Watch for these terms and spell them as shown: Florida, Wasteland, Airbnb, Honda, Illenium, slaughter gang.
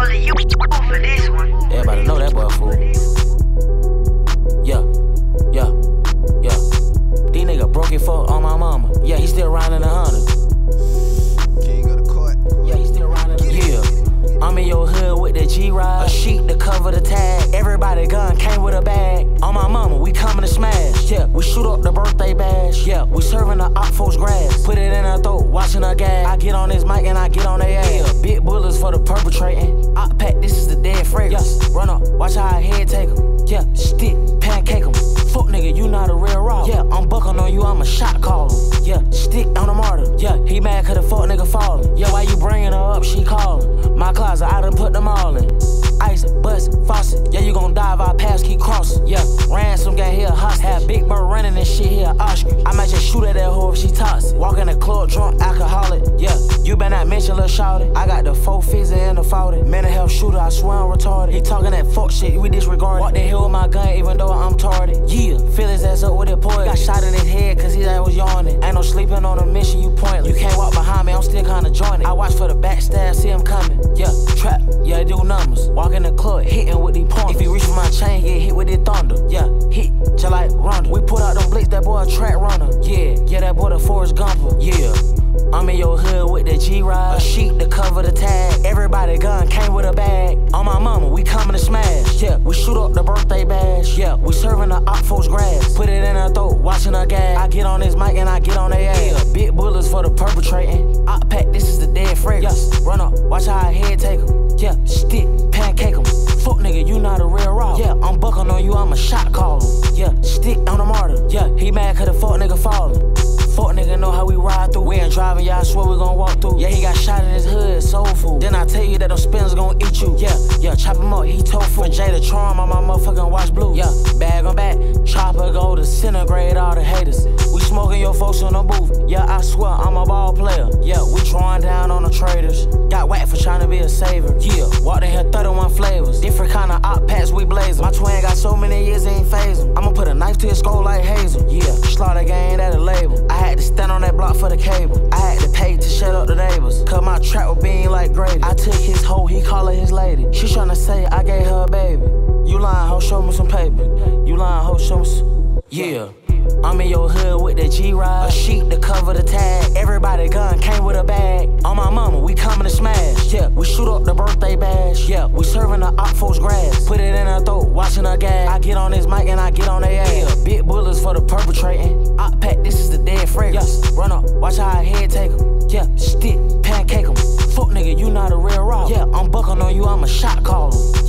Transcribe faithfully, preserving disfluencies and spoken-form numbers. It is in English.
all of you for this one. Everybody know that boy a fool. Yeah, yeah, yeah. These nigga broke it for on my mama. Yeah, he still riding a Honda. Can't go to court. Yeah, he still riding a Yeah, I'm in your hood with the G-Ride. A sheet to cover the tag. Everybody gun came with a bag. On my mama, we coming to smash. Yeah, we shoot up the birthday bash. Yeah, we serving the op folks grass. Put it in her throat, watching her gas. I get on this mic and I get on their ass. Yeah, big bullets for the perpetrating. I pack, this is the dead fragrance. Yeah, run up, watch how her head take em. Yeah, stick, pancake em. Fuck nigga, you not a real robber. Yeah, I'm bucking on you, I'm a shot caller. Yeah, stick on the martyr. Yeah, he mad cause the fuck nigga falling. Yeah, why you bringing her up, she calling. My closet, I done put them all in. Ice, bust, faucet. Yeah, you gon' dive, our paths keep crossing. Yeah, ransom got here hostage. Had Big Bird running and shit here Oscar. I might just shoot at that hoe if she toxic. Walk in the club drunk, alcoholic. Yeah, you better not mention Lil Shawty. I got the four fizzy and the forty. Mental health shooter, I swear I'm retarded. He talking that fuck shit, we disregard. Walk the hill with my gun even though I'm tardy. Yeah, fill his ass up with that poison. Got shot in his head cause his ass was yawning. Ain't no sleeping on a mission, you pointless. You can't walk behind me, I'm still kinda joining. I watch for the backstab, see him coming. Yeah, trap, yeah, they do numbers. Walk in the club, hitting with these pointers. If he reach for my chain, get hit with this thunder. Yeah, hit, just like Ronda. We put out them blitz, that boy a track runner. Yeah, yeah, that boy the Forrest Gumper. Yeah, I'm in your hood with the G-Ride. A sheet to cover the tag. Everybody gun came with a bag. On my mama, we coming to smash. Yeah, we shoot up the birthday bash. Yeah, we serving the op folks grass. Put it in her throat, watching her gas. I get on this mic and I get on their ass. Yeah, big bullets for the perpetrating. I pack, this is the dead fragrance. Yeah, run up, watch how her head take em. Yeah, stick, pancake em. Fuck nigga, you not a real robber. Yeah, I'm bucking on you, I'm a shot caller. Yeah, stick on the martyr. Yeah, he mad cause the fuck nigga falling. Fuck nigga know how we ride through. We ain't driving, y'all swear we gon' walk through. Yeah, he got shot in his hood, soul food. Then I tell you that them spinners gon' eat you. Yeah, yeah, chop him up, he tofu. From Jay the Charm on my motherfucking watch blue. Yeah, bag on back, chopper go to disintegrate all the haters. We smoking your folks in the booth. Yeah, I swear I'm a ball player. Yeah, we drawing down on the traders. Got whacked for trying to be a saver. Yeah, walked in here thirty-one flavors. Different kind of op packs we blazing. My twin got so many years, he ain't phasing. I'ma put a knife to his skull like Hazel. Yeah, slaughter gang, that a label. I had to stand on that block for the cable. I had to pay to shut up the neighbors. Cut my trap with being like gravy. I took his hoe, he call her his lady. She tryna say I gave her a baby. You lying, hoe, show me some paper. You lying, hoe, show me some. Yeah, I'm in your hood with the G-Ride. A sheet to cover the tag. Everybody gun came with a bag. On my mama, we coming to smash. Yeah, we shoot up the birthday bash. Yeah, we serving the op folks grass. Put it in her throat, watching her gas. I get on this mic and I get on their ass. Yeah, big bullets for the perpetrating. I pack, this is the dead fragrance. Yeah, run up, watch how her head take em. Yeah, stick, pancake em. Fuck nigga, you not a real robber. Yeah, I'm bucking on you, I'm a shot caller.